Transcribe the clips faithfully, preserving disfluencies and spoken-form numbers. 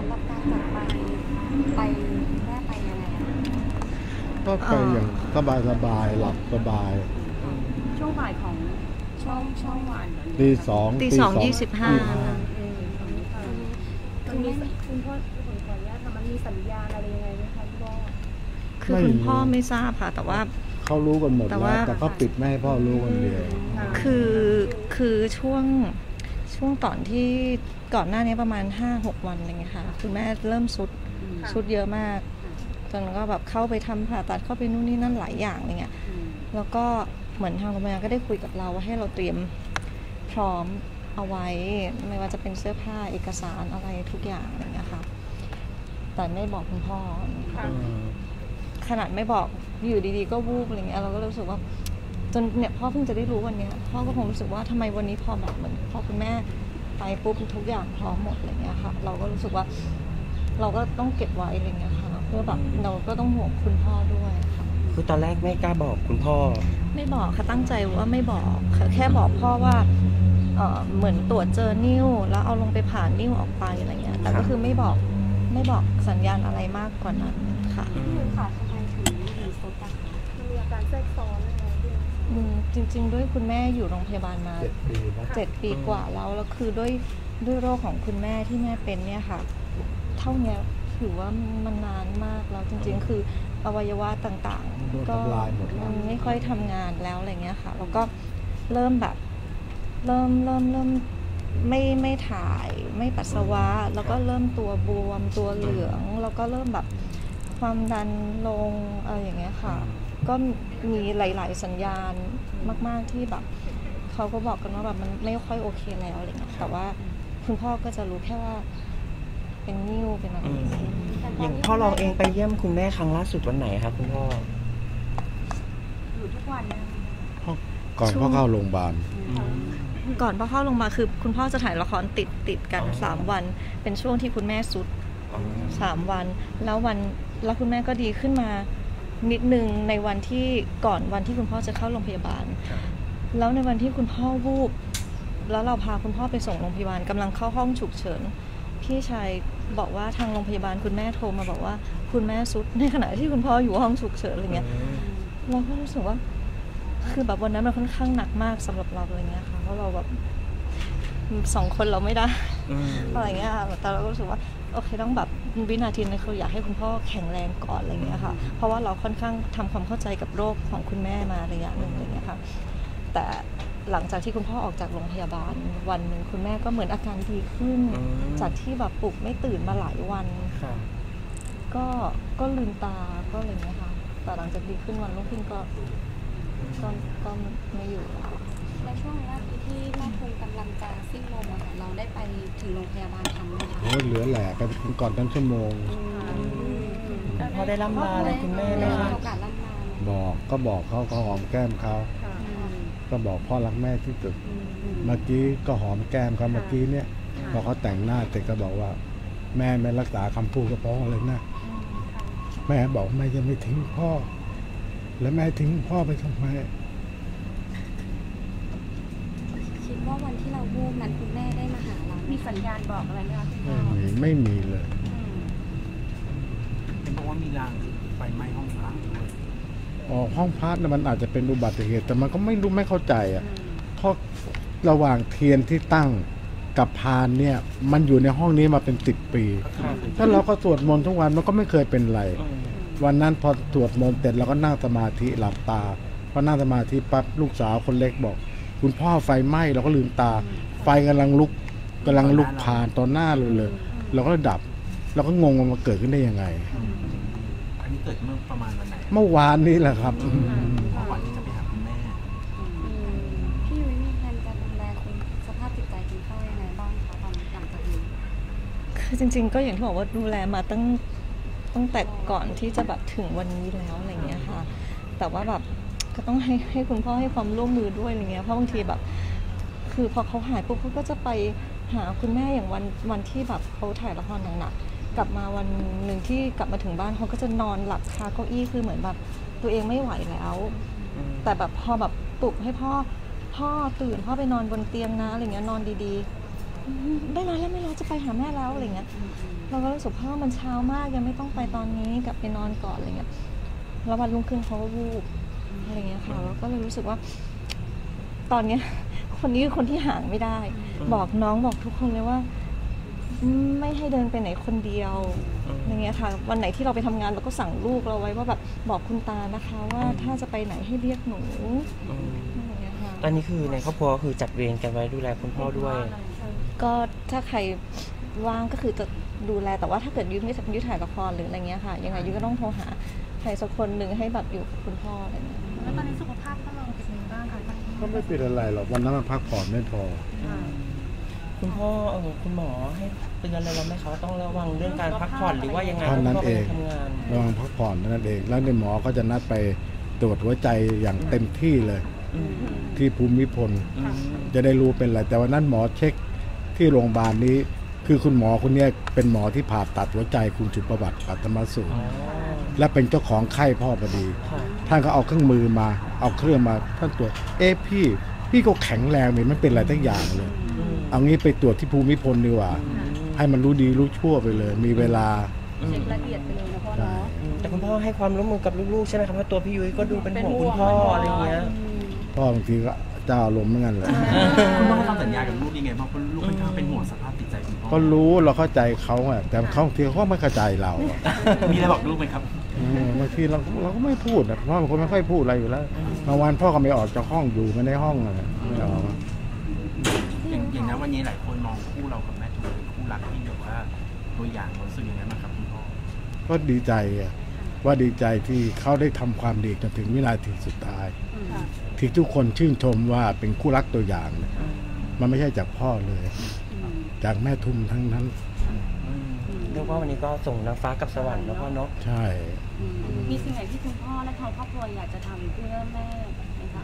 สำหรับการจากไปไปแม่ไปยังไงก็ไปอย่างสบายสบายหลับสบายช่วงบ่ายของช่วงช่วงวันตีสองตีสองยี่สิบห้าคุณพ่อคุณขออนุญาตค่ะมันมีสัญญาอะไรยังไงไหมคะพ่อคือคุณพ่อไม่ทราบค่ะแต่ว่าเขารู้กันหมดแล้วแต่ก็ปิดไม่ให้พ่อรู้คนเดียวคือคือช่วงช่วงตอนที่ก่อนหน้านี้ประมาณ ห้าหก วันอะไรเงี้ยค่ะคุณแม่เริ่มสุดสุดเยอะมากจนก็แบบเข้าไปทำผ่าตัดเข้าไปนู่นนี่นั่นหลายอย่างอะไรเงี้ยแล้วก็เหมือนทางโรงพยาบาลก็ได้คุยกับเราว่าให้เราเตรียมพร้อมเอาไว้ไม่ว่าจะเป็นเสื้อผ้าเอกสารอะไรทุกอย่างอะไรเงี้ยค่ะแต่ไม่บอกคุณพ่อขนาดไม่บอกอยู่ดีๆก็วูบอะไรเงี้ยเราก็รู้สึกว่าจนเนี่ยพ่อเพิ่งจะได้รู้วันนี้พ่อก็คงรู้สึกว่าทำไมวันนี้พ่อแบบเหมือนพ่อคุณแม่ไปปุ๊บทุกอย่างพร้อมหมดอะไรเงี้ยค่ะเราก็รู้สึกว่าเราก็ต้องเก็บไว้อะไรเงี้ยค่ะเพื่อแบบเราก็ต้องห่วงคุณพ่อด้วยค่ะคือตอนแรกไม่กล้าบอกคุณพ่อไม่บอกค่ะตั้งใจว่าไม่บอกค่ะแค่บอกพ่อว่าเหมือนตรวจเจอนิ้วแล้วเอาลงไปผ่านิ้วออกไปอะไรเงี้ยแต่ก็คือไม่บอกไม่บอกสัญญาณอะไรมากกว่านั้นค่ะค่ะทำไมถึงมีโซตัสมีอาการแทรกซ้อนอะไรด้วยจริงๆด้วยคุณแม่อยู่โรงพยาบาลมาเจ็ดปีกว่าแล้วแล้วคือด้วยด้วยโรคของคุณแม่ที่แม่เป็นเนี่ยค่ะเท่านี้ถือว่ามันนานมากแล้วจริงๆคืออวัยวะต่างๆก็มันไม่ค่อยทำงานแล้วอะไรเงี้ยค่ะแล้วก็เริ่มแบบเริ่มเริ่มเริ่มไม่ไม่ถ่ายไม่ปัสสาวะแล้วก็เริ่มตัวบวมตัวเหลืองแล้วก็เริ่มแบบความดันลงอะไรอย่างเงี้ยค่ะก็มีหลายๆสัญญาณมากๆที่แบบเขาก็บอกกันว่าแบบมันไม่ค่อยโอเคแล้วอะไรเงี้ยแต่ว่าคุณพ่อก็จะรู้แค่ว่าเป็นนิ้วเป็นอะไรอย่างพ่อเราเองไปเยี่ยมคุณแม่ครั้งล่าสุดวันไหนครับคุณพ่ออยู่ทุกวันก่อนพ่อเข้าโรงพยาบาลก่อนพ่อเข้าโรงพยาบาลคือคุณพ่อจะถ่ายละครติดติดกันสามวันเป็นช่วงที่คุณแม่สุดสามวันแล้ววันแล้วคุณแม่ก็ดีขึ้นมานิดนึงในวันที่ก่อนวันที่คุณพ่อจะเข้าโรงพยาบาลแล้วในวันที่คุณพ่อวูบแล้วเราพาคุณพ่อไปส่งโรงพยาบาลกำลังเข้าห้องฉุกเฉินพี่ชายบอกว่าทางโรงพยาบาลคุณแม่โทรมาบอกว่าคุณแม่สุดในขณะที่คุณพ่ออยู่ห้องฉุกเฉินอะไรเงี้ยเราก็รู้สึกว่าคือแบบวันนั้นมันค่อนข้างหนักมากสำหรับเราอะไรเงี้ยค่ะเพราะเราแบบสองคนเราไม่ได้อะไรเงี้ยแต่เราก็รู้สึกว่าโอเคต้องแบบวินาทีนั้นคืออยากให้คุณพ่อแข็งแรงก่อนอะไรเงี้ยค่ะเพราะว่าเราค่อนข้างทำความเข้าใจกับโรคของคุณแม่มาระยะหนึ่งอะไรเงี้ยค่ะแต่หลังจากที่คุณพ่อออกจากโรงพยาบาลวันหนึ่งคุณแม่ก็เหมือนอาการดีขึ้นจากที่แบบปลุกไม่ตื่นมาหลายวันก็ก็ลืมตาก็อะไรเงี้ยค่ะแต่หลังจากดีขึ้นวันรุ่งขึ้นก็ก็ก็ไม่อยู่แล้วช่วงแรกที่แม่คงกำลังจะสิ้นลมอะเราได้ไปถึงโรงพยาบาลทำไหมคะโอ้เหลือแหลกไปก่อนตั้งชั่วโมงพอได้ร่ำลาเลยคุณแม่เลยค่ะบอกก็บอกเขาก็หอมแก้มเขาก็บอกพ่อรักแม่ที่สุดเมื่อกี้ก็หอมแก้มเขาเมื่อกี้เนี่ยพอเขาแต่งหน้าเสร็จก็บอกว่าแม่ไม่รักษาคำพูดกับพ่อเลยนะแม่บอกแม่จะไม่ทิ้งพ่อแล้วแม่ทิ้งพ่อไปทำไมคิดว่าวันที่เราวูบนั้นคุณแม่ได้มาหาเรามีสัญญาณบอกอะไรไหมคะไม่มีไม่มีเลยเป็นเพราะว่ามีรางไฟไหม้ห้องพักอ๋อห้องพักเนี่ยมันอาจจะเป็นอุบัติเหตุแต่มันก็ไม่รู้ไม่เข้าใจอ่ะเพราะระหว่างเทียนที่ตั้งกับพานเนี่ยมันอยู่ในห้องนี้มาเป็นสิบปีถ้าเราก็สวดมนต์ทุกวันมันก็ไม่เคยเป็นไรวันนั้นพอตรวจมนต์เสร็จเราก็นั่งสมาธิหลับตาพอนั่งสมาธิปั๊บลูกสาวคนเล็กบอกคุณพ่อไฟไหม้เราก็ลืมตาไฟกำลังลุกกำลังลุกผ่านตอนหน้าเลยเลยเราก็ดับเราก็งงว่ามันเกิดขึ้นได้ยังไงอันนี้เกิดเมื่อประมาณวันไหนเมื่อวานนี้แหละครับก่อนที่จะไปหาคุณแม่พี่ยุ้ยมีแผนจะดูแลคุณสภาพจิตใจคุณพ่อยังไงบ้างคะตอนหลังจากนี้คือจริงๆก็อย่างที่บอกว่าดูแลมาตั้งตั้งแต่ก่อนที่จะแบบถึงวันนี้แล้วอะไรเงี้ยค่ะแต่ว่าแบบก็ต้องให้ให้คุณพ่อให้ความร่วมมือด้วยอะไรเงี้ยเพราะบางทีแบบคือพอเขาหายปุ๊บเขาก็จะไปหาคุณแม่อย่างวันวันที่แบบเขาถ่ายละครหนักๆกลับมาวันหนึ่งที่กลับมาถึงบ้านเขาก็จะนอนหลับคาเก้าอี้คือเหมือนแบบตัวเองไม่ไหวแล้วแต่แบบพอแบบปลุกให้พ่อพ่อตื่นพ่อไปนอนบนเตียงนะอะไรเงี้ยนอนดีๆ ได้นอนแล้วไม่รอจะไปหาแม่แล้วอะไรเงี้ยเราก็รู้สึกว่ามันเช้ามากยังไม่ต้องไปตอนนี้กลับไปนอนก่อนอะไรเงี้ยแล้ววันรุ่งขึ้นเขาก็วูบอะไรเงี้ยค่ะแล้วก็เลยรู้สึกว่าตอนเนี้ยคนนี้คือคนที่ห่างไม่ได้บอกน้องบอกทุกคนเลยว่าไม่ให้เดินไปไหนคนเดียวอย่างเงี้ยค่ะวันไหนที่เราไปทำงานเราก็สั่งลูกเราไว้ว่าแบบบอกคุณตานะคะว่าถ้าจะไปไหนให้เรียกหนูอย่างเงี้ยค่ะตอนนี้คือในครอบครัวคือจัดเวรกันไว้ดูแลคุณพ่อด้วยก็ถ้าใครว่างก็คือจะดูแลแต่ว่าถ้าเกิดยืมไม่ยืมถ่ายละครหรืออะไรเงี้ยค่ะยังไงยืมก็ต้องโทรหาใครสักคนหนึ่งให้แบบอยู่กับคุณพ่ออะไรเงี้ยแล้วตอนนี้สุขภาพก็ลองเป็นยังไงบ้างคะก็ไม่เป็นอะไรหรอกวันนั้นมันพักผ่อนไม่พอคุณพ่อเออคุณหมอให้เตือนอะไรเราไหมเขาต้องระวังเรื่องการพักผ่อนหรือว่ายังไงท่านนั้นเองระวังพักผ่อนนั่นเองแล้วในหมอก็จะนัดไปตรวจหัวใจอย่างเต็มที่เลยที่ภูมิพลจะได้รู้เป็นอะไรแต่วันนั้นหมอเช็คที่โรงพยาบาลนี้คือคุณหมอคนนี้เป็นหมอที่ผ่าตัดหัวใจคุณจุประวัติปัตมสูตรและเป็นเจ้าของไข้พ่อพอดีท่านก็เอาเครื่องมือมาเอาเครื่องมาท่านตรวจเอ๊ะพี่พี่ก็แข็งแรงเหมือนมันเป็นอะไรตั้งอย่างเลยเอางี้ไปตรวจที่ภูมิพลดีกว่าให้มันรู้ดีรู้ชั่วไปเลยมีเวลาเช็คละเอียดไปเลยนะพ่อเนาะแต่คุณพ่อให้ความร่วมมือกับลูกๆใช่ไหมครับเพราะตัวพี่ยุ้ยก็ดูเป็นห่วงคุณพ่ออะไรเงี้ยพ่อบางทีก็เจ้าลมเหมือนกันเลยคุณพ่อทำสัญญากับลูกยังไงบ้างเพราะลูกมันเป็นห่วงสภาพจิตใจคุณพ่อก็รู้เราเข้าใจเขาอะแต่เขาทีเขาไม่เข้าใจเรามีอะไรบอกลูกไหมครับบางทีเราเราก็ไม่พูดนะเพราะบางคนไม่ค่อยพูดอะไรอยู่แล้วเมื่อวานพ่อก็ไม่ออกจากห้องอยู่มาในห้องเลยไม่ออกอย่างนั้นวันนี้หลายคนมองคู่เรากับแม่จูเป็นคู่รักที่แบบว่าตัวอย่างคนสื่ออย่างนั้นมาครับคุณพ่อก็ดีใจว่าดีใจที่เขาได้ทำความดีจนถึงวินาทีสุดท้ายที่ทุกคนชื่นชมว่าเป็นคู่รักตัวอย่างมันไม่ใช่จากพ่อเลยจากแม่ทุมทั้งนั้นเรียกว่าวันนี้ก็ส่งนางฟ้ากับสวรรค์แล้วพ่อเนาะใช่มีสิ่งไหนที่คุณพ่อและทางครอบครัวอยากจะทำเพื่อแม่ไหมคะ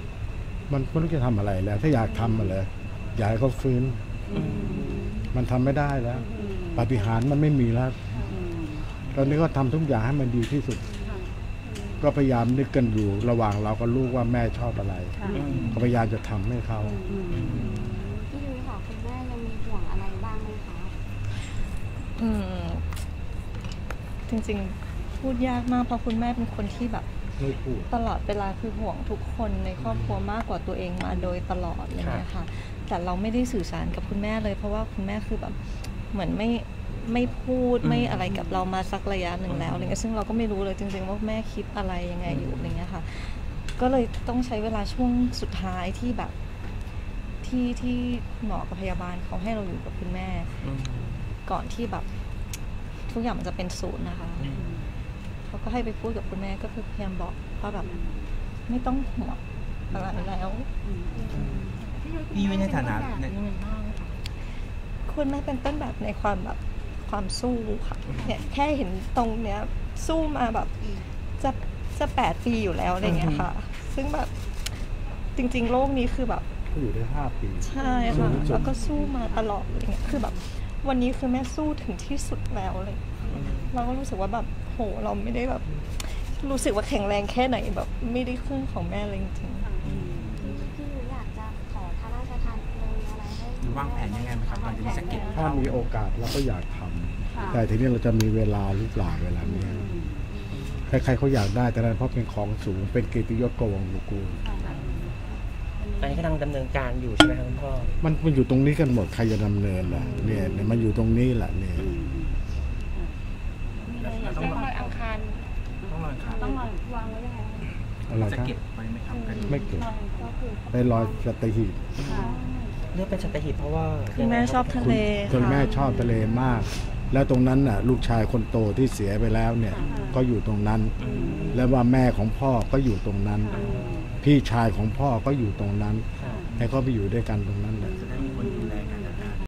มันไม่รู้จะทำอะไรแล้วถ้าอยากทำอะไรอยากให้เขาฟื้นมันทำไม่ได้แล้วปาฏิหาริย์มันไม่มีแล้วตอนนี้ก็ทำทุกอย่างให้มันดีที่สุดก็พยายามนึกกันอยู่ระหว่างเราก็ลูกว่าแม่ชอบอะไรก็พยายามจะทำให้เขาพี่ยุ้ยค่ะคุณแม่ยังมีห่วงอะไรบ้างไหมคะอืมจริงๆพูดยากมากเพราะคุณแม่เป็นคนที่แบบตลอดเวลาคือห่วงทุกคนในครอบครัวมากกว่าตัวเองมาโดยตลอดเลยนะคะแต่เราไม่ได้สื่อสารกับคุณแม่เลยเพราะว่าคุณแม่คือแบบเหมือนไม่ไม่พูดไม่อะไรกับเรามาสักระยะหนึ่งแล้วอะไรเงี้ยซึ่งเราก็ไม่รู้เลยจริงๆว่าแม่คิดอะไรยังไงอยู่อะไรเงี้ยค่ะก็เลยต้องใช้เวลาช่วงสุดท้ายที่แบบที่ที่หมอกับพยาบาลเขาให้เราอยู่กับคุณแม่ก่อนที่แบบทุกอย่างมันจะเป็นศูนย์นะคะเขาก็ให้ไปพูดกับคุณแม่ก็คือพยายามบอกว่าแบบไม่ต้องห่วงอะไรแล้วพี่ยุ้ยในฐานะคุณแม่เป็นต้นแบบในความแบบความสู้ค่ะเนี่ยแค่เห็นตรงเนี้ยสู้มาแบบจะจะแปดปีอยู่แล้วอะไรเงี้ยค่ะซึ่งแบบจริงๆโลกนี้คือแบบอยู่ได้ห้าปีใช่ค่ะแล้วก็สู้มาตลอดอะไรเงี้ยคือแบบวันนี้คือแม่สู้ถึงที่สุดแล้วเลยเราก็รู้สึกว่าแบบโหเราไม่ได้แบบรู้สึกว่าแข็งแรงแค่ไหนแบบไม่ได้ครึ่งของแม่เลยจริงวางแผนยังไงครับตอนที่จะเก็บถ้ามีโอกาสเราก็อยากทำแต่ทีนี้เราจะมีเวลาหรือเปล่าเวลาเนี้ยใครๆเขาอยากได้แต่นั้นเพราะเป็นของสูงเป็นเกียรติยศกองลูกูตอนนี้กำลังดำเนินการอยู่ใช่ไหมครับพ่อมันมันอยู่ตรงนี้กันหมดใครจะดำเนินล่ะเนี่ยมันอยู่ตรงนี้แหละเนี่ยต้องลอยอังคารต้องลอยอังคารต้องลอยวางไว้ยังไงอะไรจะเก็บไปไหมครับไม่เก็บไปลอยสัตหีบเลือกเป็นสัตหีบเพราะว่าคุณแม่ชอบทะเลคุณแม่ชอบทะเลมากแล้วตรงนั้นน่ะลูกชายคนโตที่เสียไปแล้วเนี่ยก็อยู่ตรงนั้นและว่าแม่ของพ่อก็อยู่ตรงนั้นพี่ชายของพ่อก็อยู่ตรงนั้นให้เขาไปอยู่ด้วยกันตรงนั้นเลย